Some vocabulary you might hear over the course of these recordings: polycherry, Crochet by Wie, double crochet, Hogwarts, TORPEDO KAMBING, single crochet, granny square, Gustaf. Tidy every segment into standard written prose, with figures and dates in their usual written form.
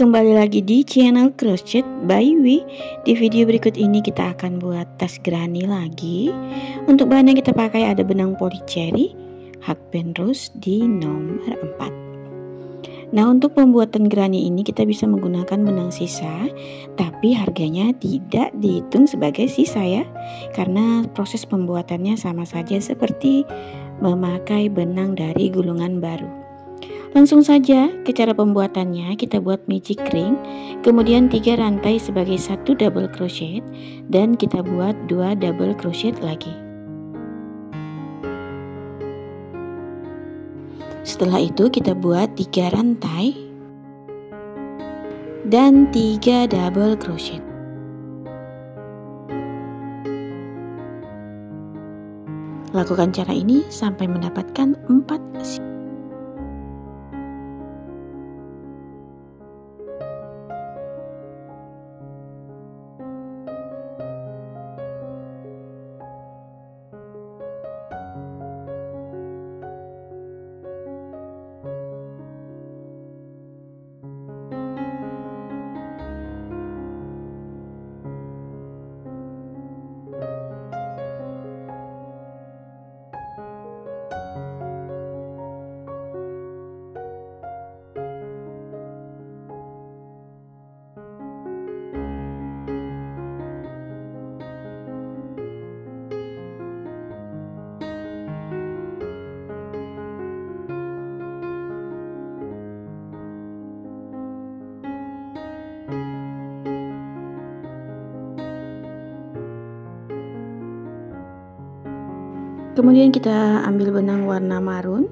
kembali lagi di channel Crochet by Wie. Di video berikut ini kita akan buat tas gerhani lagi. Untuk bahan yang kita pakai ada benang polycherry, hakband rose di nomor 4. Nah, untuk pembuatan gerhani ini kita bisa menggunakan benang sisa, tapi harganya tidak dihitung sebagai sisa ya, karena proses pembuatannya sama saja seperti memakai benang dari gulungan baru. Langsung saja ke cara pembuatannya. Kita buat magic ring, kemudian 3 rantai sebagai 1 double crochet, dan kita buat 2 double crochet lagi. Setelah itu kita buat 3 rantai dan 3 double crochet. Lakukan cara ini sampai mendapatkan 4 sisa. Kemudian kita ambil benang warna marun,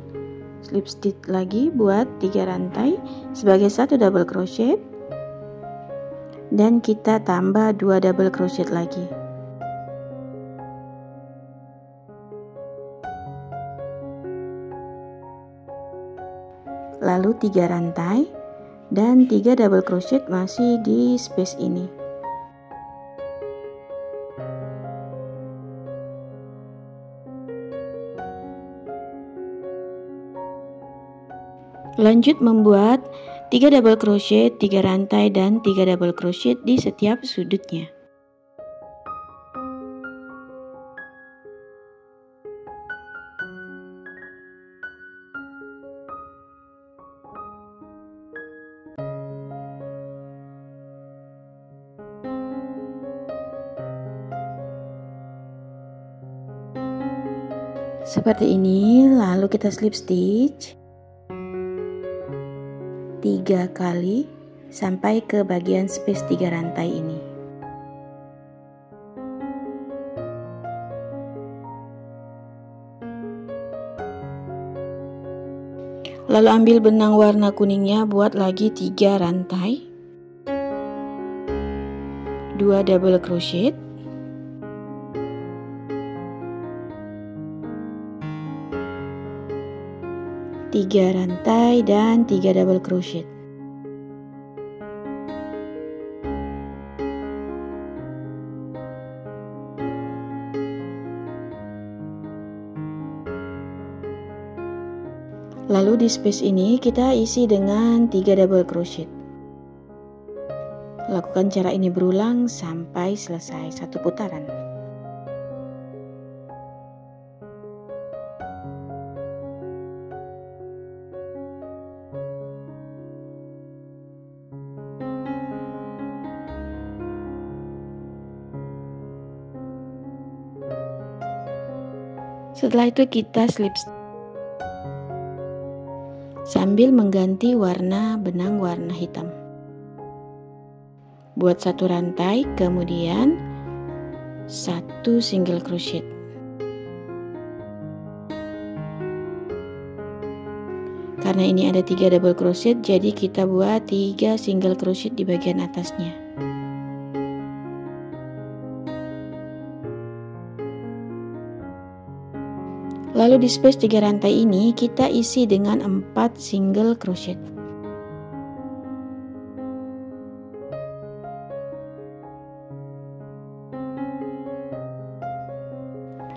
slip stitch lagi, buat 3 rantai sebagai 1 double crochet, dan kita tambah 2 double crochet lagi. Lalu 3 rantai dan 3 double crochet masih di space ini. Lanjut membuat 3 double crochet, 3 rantai dan 3 double crochet di setiap sudutnya. Seperti ini, lalu kita slip stitch 3 kali sampai ke bagian space 3 rantai ini. Lalu ambil benang warna kuningnya, buat lagi 3 rantai, 2 double crochet, tiga rantai dan 3 double crochet. Lalu di space ini kita isi dengan 3 double crochet. Lakukan cara ini berulang sampai selesai 1 putaran. Setelah itu kita slip sambil mengganti warna benang warna hitam. Buat 1 rantai, kemudian 1 single crochet. Karena ini ada 3 double crochet, jadi kita buat 3 single crochet di bagian atasnya. Lalu di space 3 rantai ini kita isi dengan 4 single crochet.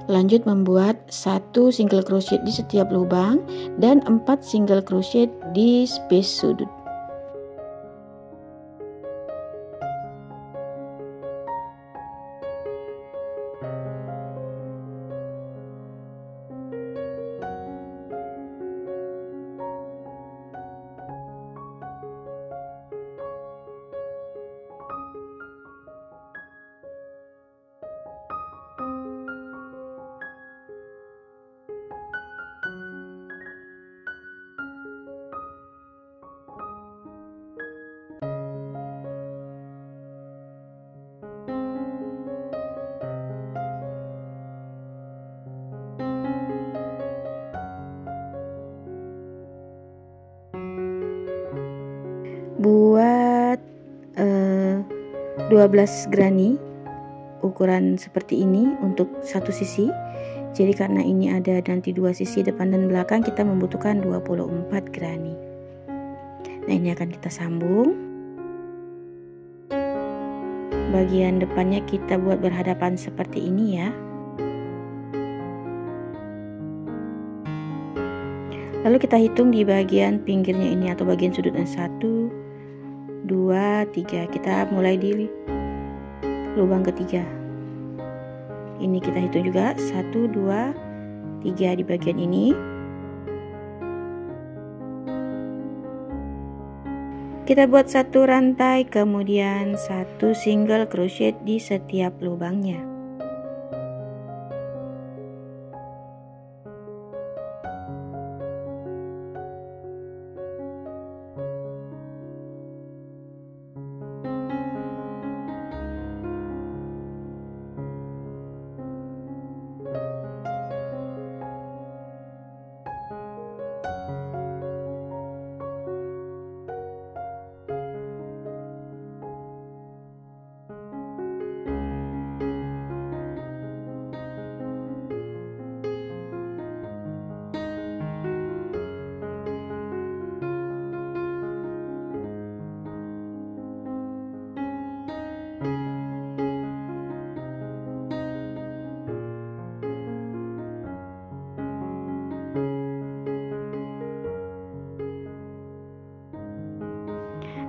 Lanjut membuat 1 single crochet di setiap lubang dan 4 single crochet di space sudut. buat 12 granny ukuran seperti ini untuk satu sisi. Jadi karena ini ada nanti dua sisi depan dan belakang, kita membutuhkan 24 granny. Nah, ini akan kita sambung. Bagian depannya kita buat berhadapan seperti ini ya. Lalu kita hitung di bagian pinggirnya ini atau bagian sudutnya 1, 2, 3. Kita mulai di lubang ketiga. Ini kita hitung juga 1, 2, 3 di bagian ini. Kita buat satu rantai, kemudian satu single crochet di setiap lubangnya.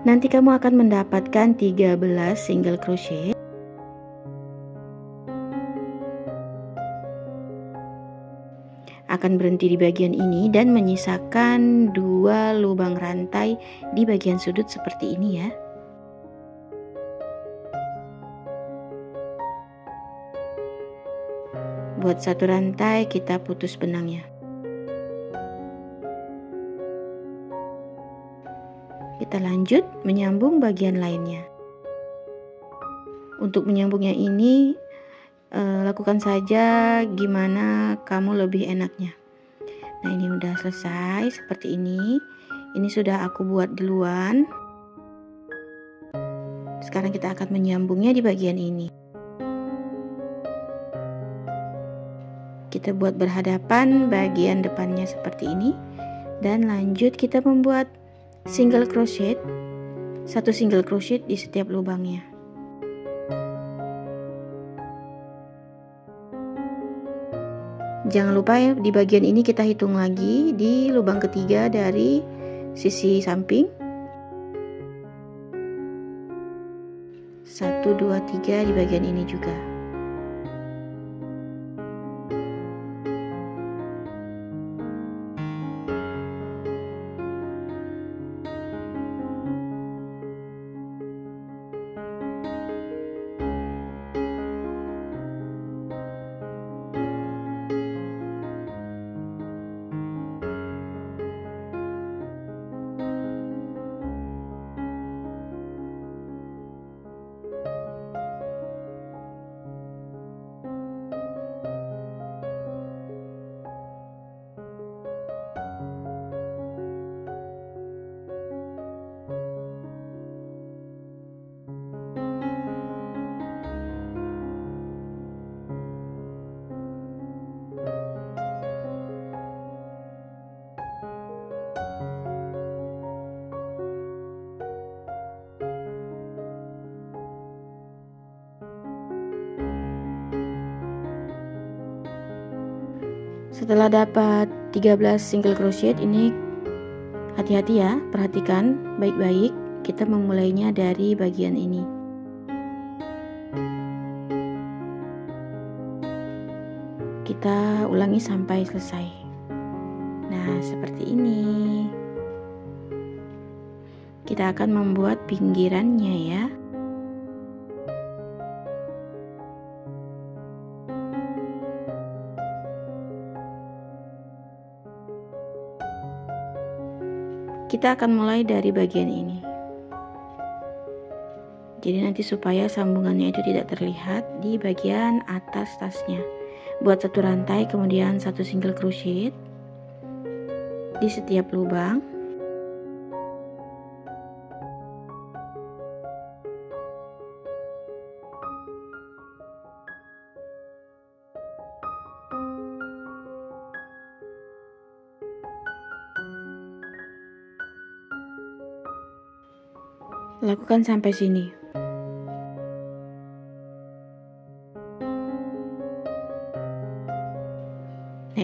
Nanti kamu akan mendapatkan 13 single crochet. Akan berhenti di bagian ini dan menyisakan 2 lubang rantai di bagian sudut seperti ini ya. Buat satu rantai kita putus benangnya. Kita lanjut menyambung bagian lainnya. Untuk menyambungnya ini lakukan saja gimana kamu lebih enaknya. Nah, ini udah selesai seperti ini. Ini sudah aku buat duluan. Sekarang kita akan menyambungnya di bagian ini. Kita buat berhadapan bagian depannya seperti ini dan lanjut kita membuat single crochet, satu single crochet di setiap lubangnya. Jangan lupa ya, di bagian ini kita hitung lagi di lubang ketiga dari sisi samping. 1, 2, 3 di bagian ini juga. Setelah dapat 13 single crochet ini, hati-hati ya, perhatikan baik-baik. Kita memulainya dari bagian ini. Kita ulangi sampai selesai. Nah, seperti ini. Kita akan membuat pinggirannya ya. Kita akan mulai dari bagian ini. Jadi nanti supaya sambungannya itu tidak terlihat di bagian atas tasnya. Buat satu rantai kemudian satu single crochet di setiap lubang. Lakukan sampai sini. Nah,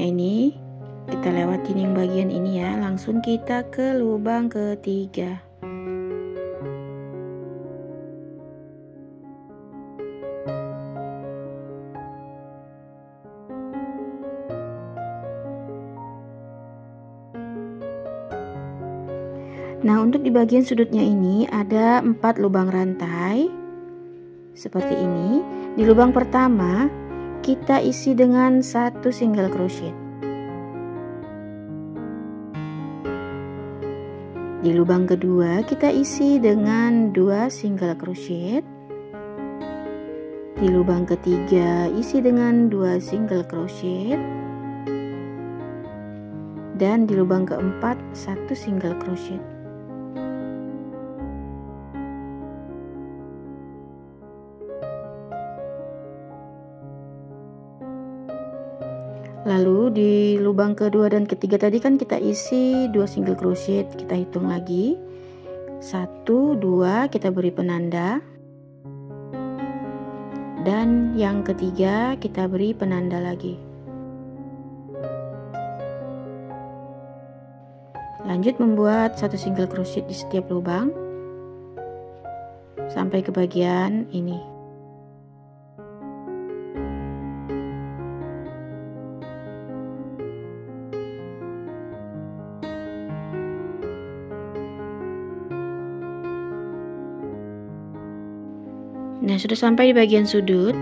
ini kita lewatin yang bagian ini ya, langsung kita ke lubang ketiga. Nah, untuk di bagian sudutnya ini ada 4 lubang rantai seperti ini. Di lubang pertama kita isi dengan 1 single crochet. Di lubang kedua kita isi dengan 2 single crochet. Di lubang ketiga isi dengan 2 single crochet. Dan di lubang keempat 1 single crochet. Lalu di lubang kedua dan ketiga tadi kan kita isi 2 single crochet, kita hitung lagi 1, 2, kita beri penanda, dan yang ketiga kita beri penanda lagi. Lanjut membuat 1 single crochet di setiap lubang sampai ke bagian ini. Nah, sudah sampai di bagian sudut.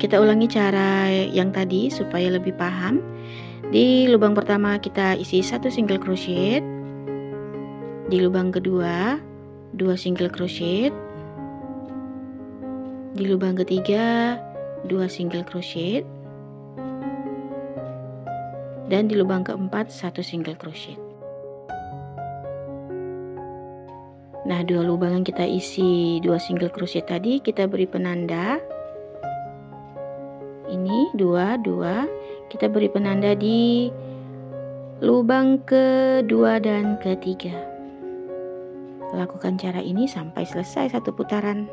Kita ulangi cara yang tadi supaya lebih paham. Di lubang pertama kita isi 1 single crochet. Di lubang kedua 2 single crochet. Di lubang ketiga 2 single crochet. Dan di lubang keempat 1 single crochet. Nah, 2 lubang yang kita isi 2 single crochet tadi kita beri penanda. Ini 2, 2. Kita beri penanda di lubang kedua dan ketiga. Lakukan cara ini sampai selesai 1 putaran.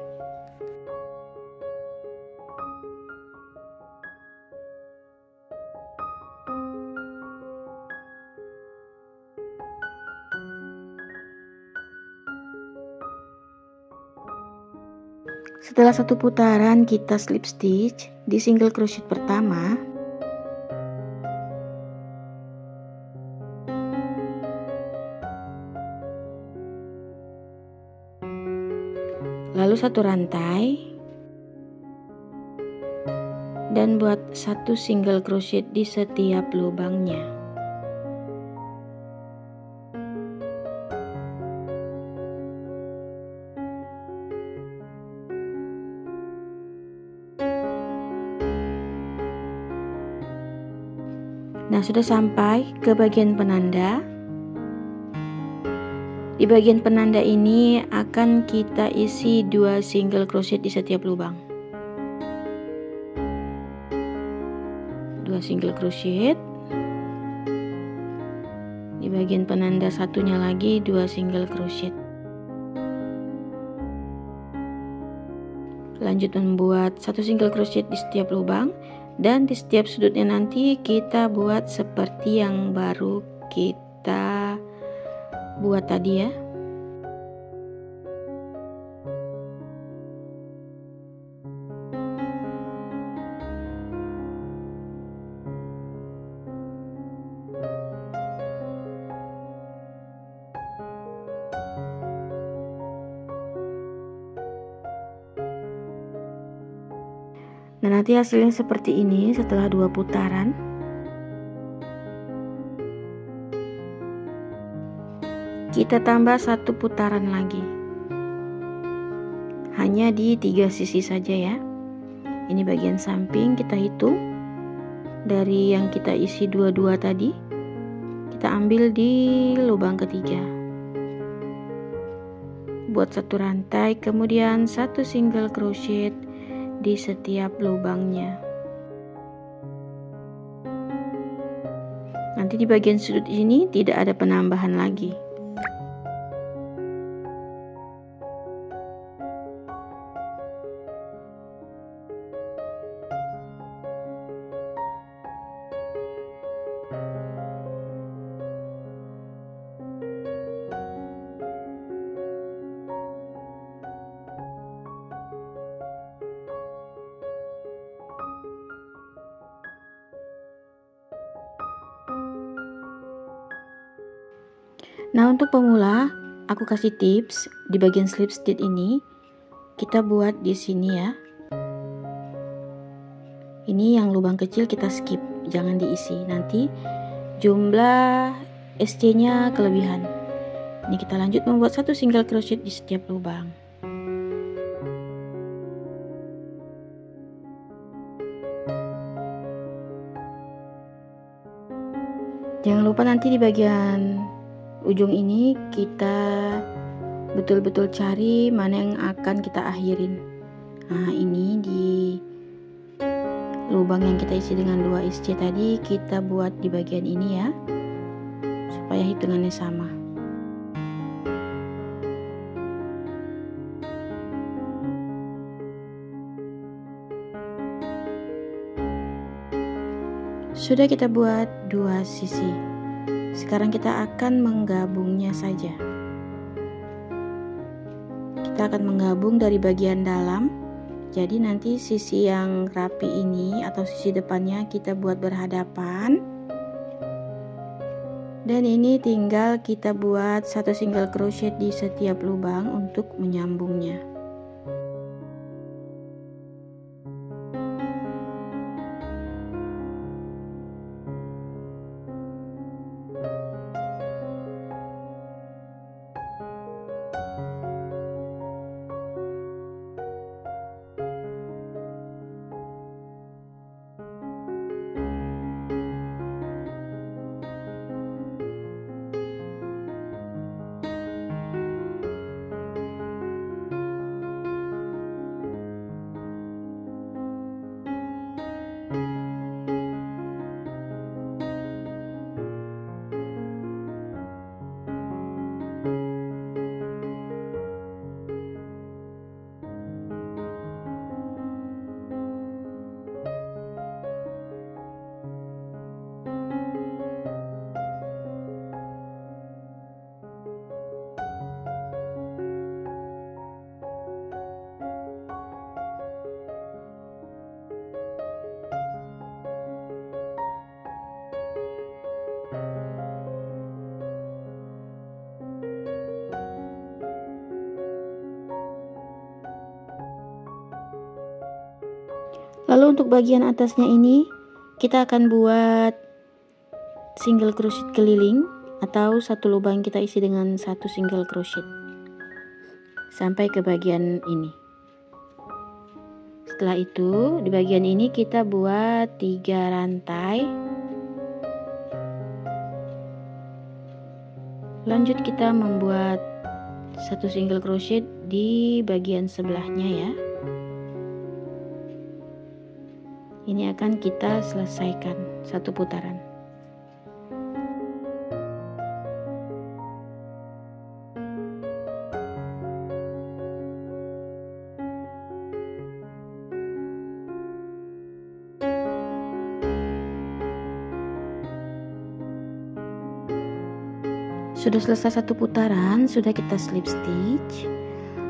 Setelah 1 putaran kita slip stitch di single crochet pertama. Lalu 1 rantai dan buat 1 single crochet di setiap lubangnya. Nah, sudah sampai ke bagian penanda. Di bagian penanda ini akan kita isi 2 single crochet di setiap lubang. 2 single crochet. Di bagian penanda satunya lagi 2 single crochet. Lanjut membuat 1 single crochet di setiap lubang. Dan di setiap sudutnya nanti kita buat seperti yang baru kita buat tadi ya. Nah, nanti hasilnya seperti ini setelah 2 putaran. Kita tambah 1 putaran lagi. Hanya di 3 sisi saja ya. Ini bagian samping kita hitung. Dari yang kita isi 2-2 tadi, kita ambil di lubang ketiga. Buat 1 rantai, kemudian 1 single crochet di setiap lubangnya. Nanti di bagian sudut ini tidak ada penambahan lagi. Nah, untuk pemula aku kasih tips di bagian slip stitch ini kita buat di sini ya. Ini yang lubang kecil kita skip, jangan diisi, nanti jumlah SC-nya kelebihan. Ini kita lanjut membuat satu single crochet di setiap lubang. Jangan lupa nanti di bagian ujung ini kita betul-betul cari mana yang akan kita akhirin. Nah, ini di lubang yang kita isi dengan 2 SC tadi kita buat di bagian ini ya, supaya hitungannya sama. Sudah kita buat 2 sisi. Sekarang kita akan menggabungnya saja. Kita akan menggabung dari bagian dalam. Jadi nanti sisi yang rapi ini atau sisi depannya kita buat berhadapan. Dan ini tinggal kita buat satu single crochet di setiap lubang untuk menyambungnya. Lalu untuk bagian atasnya ini kita akan buat single crochet keliling atau satu lubang kita isi dengan satu single crochet sampai ke bagian ini. Setelah itu di bagian ini kita buat 3 rantai. Lanjut kita membuat satu single crochet di bagian sebelahnya ya. Ini akan kita selesaikan satu putaran. Sudah selesai satu putaran, sudah kita slip stitch.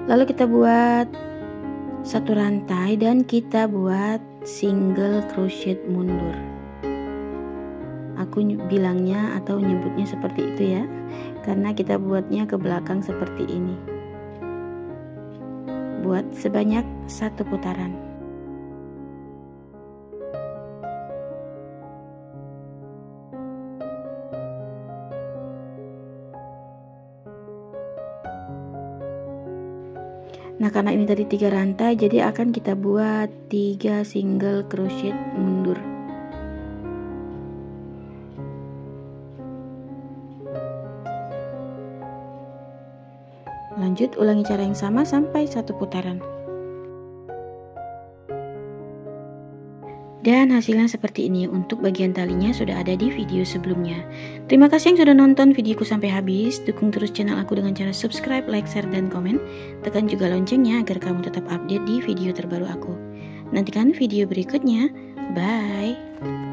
Lalu kita buat satu rantai dan kita buat single crochet mundur. Aku bilangnya atau nyebutnya seperti itu ya, karena kita buatnya ke belakang seperti ini. Buat sebanyak satu putaran. Nah, karena ini tadi 3 rantai, jadi akan kita buat 3 single crochet mundur. Lanjut, ulangi cara yang sama sampai satu putaran. Dan hasilnya seperti ini. Untuk bagian talinya sudah ada di video sebelumnya. Terima kasih yang sudah nonton videoku sampai habis. Dukung terus channel aku dengan cara subscribe, like, share, dan komen. Tekan juga loncengnya agar kamu tetap update di video terbaru aku. Nantikan video berikutnya. Bye!